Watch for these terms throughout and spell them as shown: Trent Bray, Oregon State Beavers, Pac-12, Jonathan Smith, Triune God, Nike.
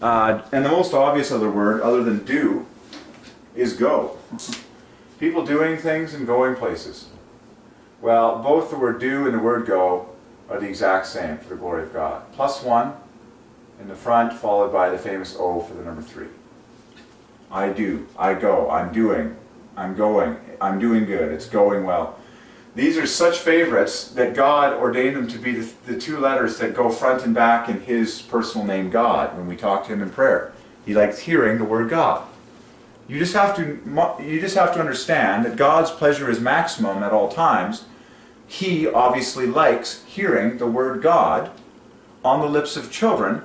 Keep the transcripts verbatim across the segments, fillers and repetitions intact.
Uh, and the most obvious other word, other than do, is go. People doing things and going places. Well, both the word do and the word go are the exact same for the glory of God. Plus one in the front, followed by the famous O for the number three. I do, I go, I'm doing, I'm going, I'm doing good, it's going well. These are such favorites that God ordained them to be the, the two letters that go front and back in His personal name, God, when we talk to Him in prayer. He likes hearing the word God. You just have to, you just have to understand that God's pleasure is maximum at all times. He obviously likes hearing the word God on the lips of children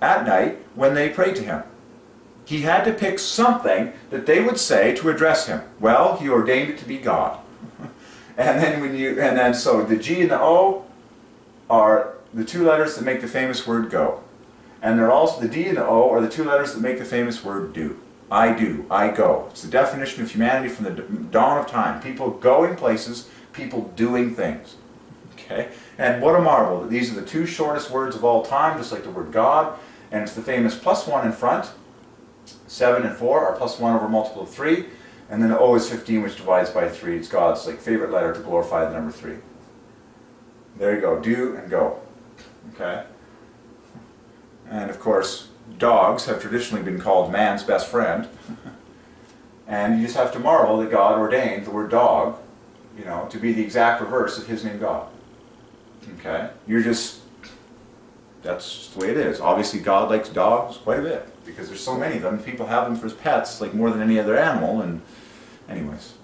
at night when they pray to Him. He had to pick something that they would say to address Him. Well, He ordained it to be God. And then when you, and then so the G and the O are the two letters that make the famous word go. And they're also, the D and the O are the two letters that make the famous word do. I do, I go. It's the definition of humanity from the dawn of time. People going places, people doing things. Okay? And what a marvel that these are the two shortest words of all time, just like the word God. And it's the famous plus one in front. Seven and four are plus one over multiple of three. And then the O is fifteen, which divides by three. It's God's like favorite letter to glorify the number three. There you go. Do and go. Okay? And of course, dogs have traditionally been called man's best friend. And you just have to marvel that God ordained the word dog, you know, to be the exact reverse of His name God. Okay? You're just, that's the way it is. Obviously, God likes dogs quite a bit, because there's so many of them. People have them for as pets, like more than any other animal. And anyways,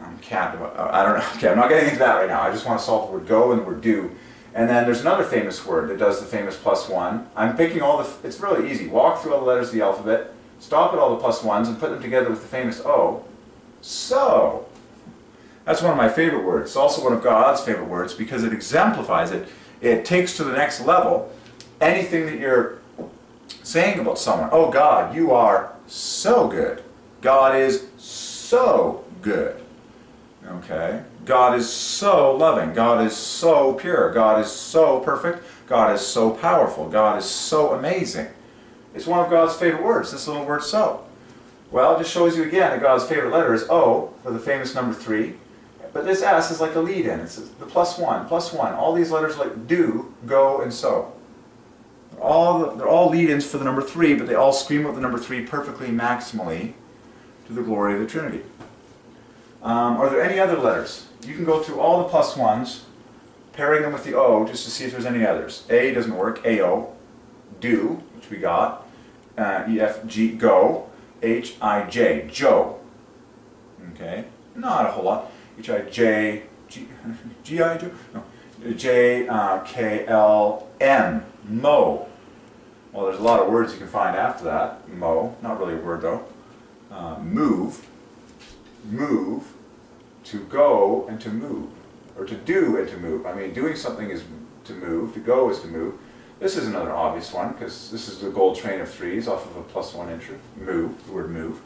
I'm capped about, I don't know. Okay, I'm not getting into that right now. I just want to solve the word go and the word do. And then there's another famous word that does the famous plus one. I'm picking all the, it's really easy. Walk through all the letters of the alphabet, stop at all the plus ones, and put them together with the famous O. So, that's one of my favorite words. It's also one of God's favorite words because it exemplifies it. It takes to the next level anything that you're saying about someone. Oh God, you are so good. God is so good. Okay? God is so loving. God is so pure. God is so perfect. God is so powerful. God is so amazing. It's one of God's favorite words, this little word so. Well, it just shows you again that God's favorite letter is O for the famous number three. But this S is like a lead-in. It's the plus one, plus one. All these letters like do, go, and so. All the, they're all lead-ins for the number three, but they all scream out the number three perfectly, maximally, to the glory of the Trinity. Um, are there any other letters? You can go through all the plus ones, pairing them with the O, just to see if there's any others. A doesn't work. A O. Do, which we got. Uh, E F G. Go. H I J. Joe. Okay? Not a whole lot. H I J. G I. Joe? No. J, uh, K, L, M, Mo. Well, there's a lot of words you can find after that. Mo, not really a word though. Uh, move, move, to go and to move, or to do and to move. I mean, doing something is to move, to go is to move. This is another obvious one, because this is the gold train of threes off of a plus one entry. Move, the word move.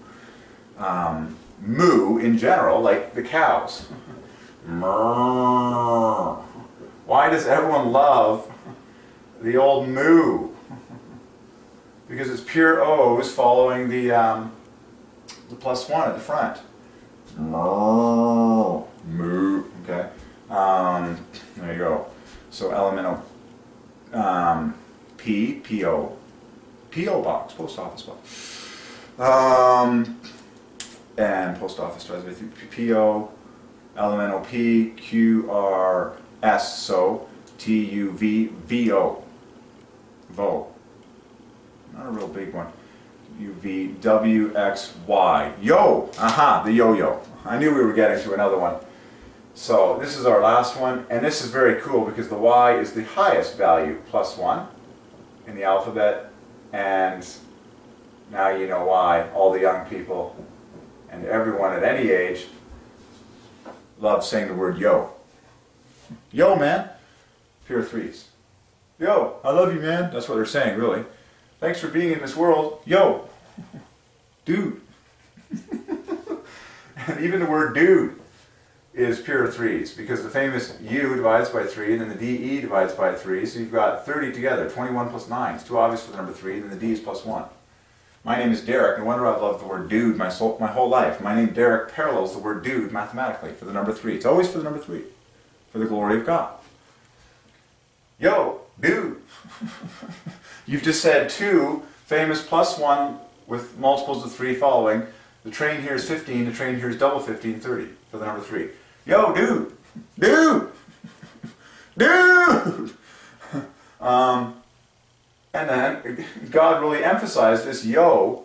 Um, moo in general, like the cows. Murr. Why does everyone love the old moo? Because it's pure O's following the, um, the plus one at the front. Moo. Moo. Okay. Um, there you go. So elemental. Um, P. P O. P O box. Post office box. Um, and post office does everything. P O. Elemental P. Q R. S, so, T, U, V, V, O, Vo, not a real big one, U, V, W, X, Y, yo, aha, the yo-yo, I knew we were getting to another one. So, this is our last one, and this is very cool because the Y is the highest value, plus one, in the alphabet, and now you know why all the young people, and everyone at any age, love saying the word yo. Yo, man. Pure threes. Yo, I love you, man. That's what they're saying, really. Thanks for being in this world. Yo. Dude. And even the word dude is pure threes, because the famous U divides by three, and then the D E divides by three, so you've got thirty together. twenty-one plus nine is too obvious for the number three, and then the D is plus one. My name is Derek. No wonder I've loved the word dude my, soul, my whole life. My name Derek parallels the word dude mathematically for the number three. It's always for the number three, for the glory of God. Yo, dude! You've just said two famous plus one with multiples of three following. The train here is fifteen, the train here is double fifteen, thirty for the number three. Yo, dude! Dude! Dude! um... And then God really emphasized this yo,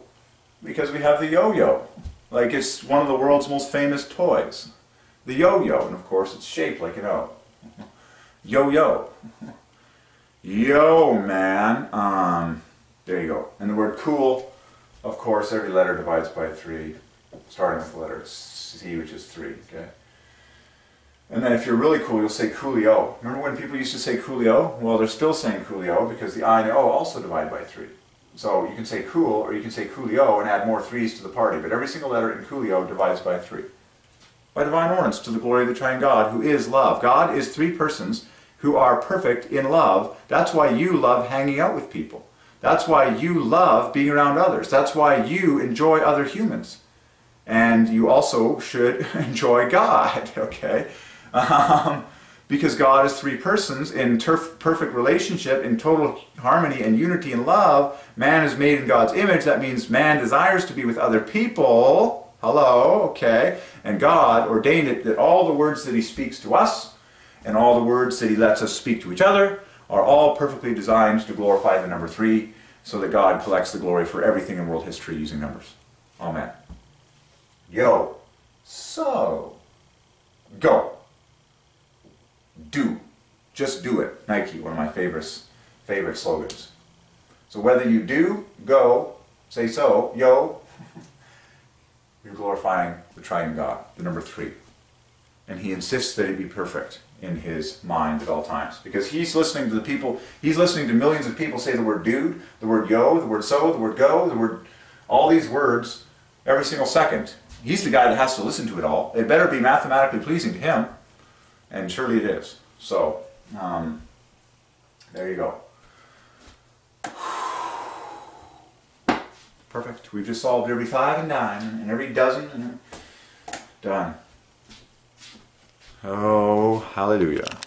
because we have the yo-yo. Like, it's one of the world's most famous toys. The yo-yo, and of course it's shaped like an O. Yo-yo. Yo, man. Um, there you go. And the word cool, of course, every letter divides by three, starting with the letter C, which is three, okay? And then if you're really cool, you'll say coolio. Remember when people used to say coolio? Well, they're still saying coolio because the I and the O also divide by three. So you can say cool, or you can say coolio and add more threes to the party. But every single letter in coolio divides by three. By divine ordinance, to the glory of the Triune God, who is love. God is three persons who are perfect in love. That's why you love hanging out with people. That's why you love being around others. That's why you enjoy other humans. And you also should enjoy God, okay? Um, because God is three persons in perfect relationship, in total harmony and unity and love. Man is made in God's image. That means man desires to be with other people. Hello, okay? And God ordained it that all the words that he speaks to us and all the words that he lets us speak to each other are all perfectly designed to glorify the number three, so that God collects the glory for everything in world history using numbers. Amen. Yo. So. Go. Do. Just do it. Nike, one of my favorites, favorite slogans. So whether you do, go, say so, yo, you're glorifying the Triune God, the number three. And he insists that it be perfect in his mind at all times. Because he's listening to the people, he's listening to millions of people say the word dude, the word yo, the word so, the word go, the word, all these words, every single second. He's the guy that has to listen to it all. It better be mathematically pleasing to him. And surely it is. So, um, there you go. Perfect. We've just solved every five and nine, and every dozen, and done. Oh, hallelujah.